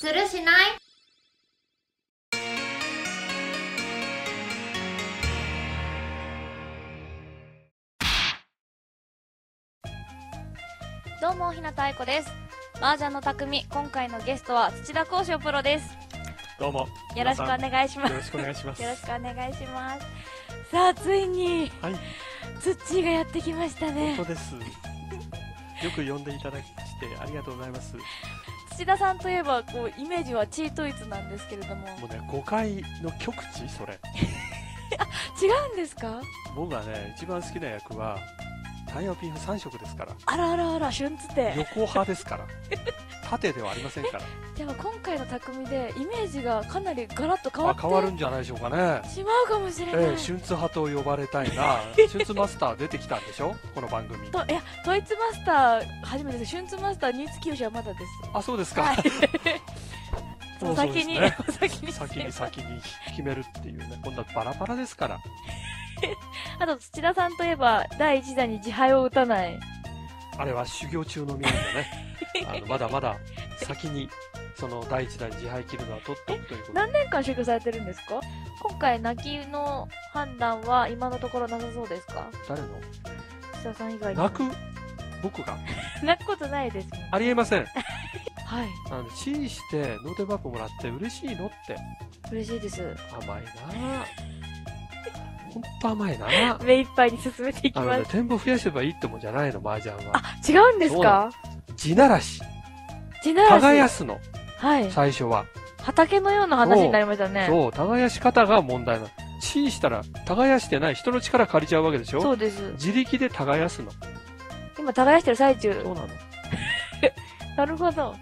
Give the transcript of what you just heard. するしない？どうも、日向愛子です。麻雀の匠、今回のゲストは土田光昇プロです。どうも。よろしくお願いします。よろしくお願いします。よろしくお願いします。さあ、ついに、はい、ツッチーがやってきましたね。本当です。よく呼んでいただきましてありがとうございます。土田さんといえばこうイメージはチートイツなんですけれども、もうね5階の極地それあ、違うんですか？僕がね一番好きな役はタイヤピンフ3色ですから。あらあらあら、旬つて横派ですから縦ではありませんから。でも今回の匠でイメージがかなりガラッと変わって変わるんじゃないでしょうかね。しまうかもしれない、春津派と呼ばれたいな春津マスター出てきたんでしょこの番組と。いや、トイツマスター初めてです。春津マスター新津清はまだです。あ、そうですか、はい、お先に、ね、先に決めるっていうね、こんなバラバラですからあと土田さんといえば第一座に自敗を打たない、あれは修行中の身なんだねまだまだ先にその第一弾自敗切るのはとっとということ。何年間修行されてるんですか？今回泣きの判断は今のところなさそうですか？誰の？土田さん以外に泣く僕が泣くことないです、ね、ありえませんはい。あの、チーしてノーテンバッグもらって嬉しいのって。嬉しいです。甘いな本当甘いな目いっぱいに進めていきます。あの、ね、展望増やせばいいってもんじゃないの麻雀は。あ、違うんですか？地ならし、耕すの、はい、最初は畑のような話になりましたね。そう、耕し方が問題なの。チーしたら耕してない、人の力借りちゃうわけでしょ。そうです。自力で耕すの。今耕してる最中。そうなのなるほど。